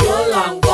You're long.